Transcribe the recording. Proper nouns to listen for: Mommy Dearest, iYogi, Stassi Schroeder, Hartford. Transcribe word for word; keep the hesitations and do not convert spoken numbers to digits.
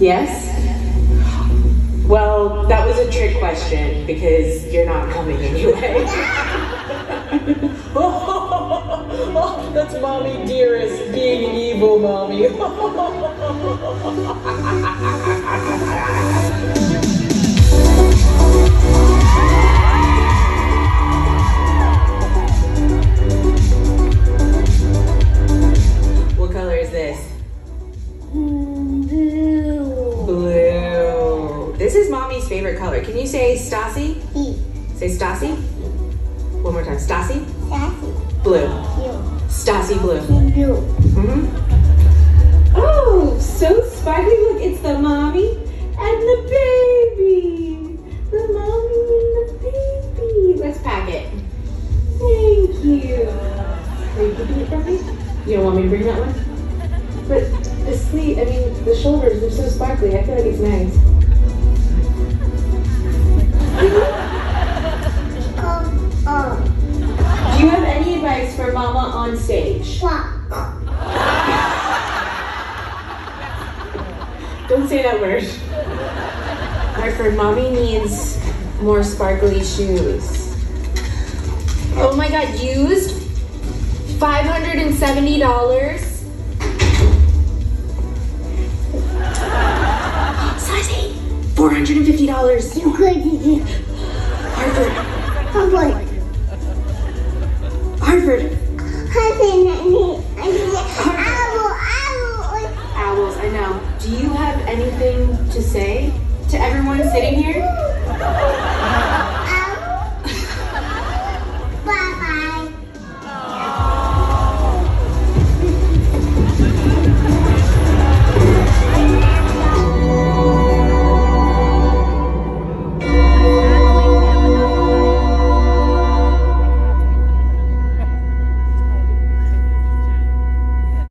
Yes? Well, that was a trick question because you're not coming anyway. Oh, oh, that's Mommy Dearest being evil, Mommy. What color is this? Blue. Blue. This is Mommy's favorite color. Can you say Stassi? E. Say Stassi. One more time. Stassi? Stassi. Blue. Blue. Stassi blue. Blue. Mm-hmm. Oh, so sparkly. Look, it's the mommy and the baby. The mommy and the baby. Let's pack it. Thank you. Are you keeping it from me? You don't want me to bring that one? But the sleeve, I mean, the shoulders are so sparkly. I feel like it's nice. Um, do you have any advice for Mama on stage? Don't say that word. All right, for Mommy needs more sparkly shoes. Oh my God, used five hundred seventy dollars. Stassi, four hundred fifty dollars. You crazy. Hartford. Hartford. Hartford. Owls, owls. Owls, I know. Do you have anything to say to everyone sitting here?